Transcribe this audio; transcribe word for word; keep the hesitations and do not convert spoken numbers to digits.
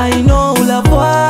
I know love.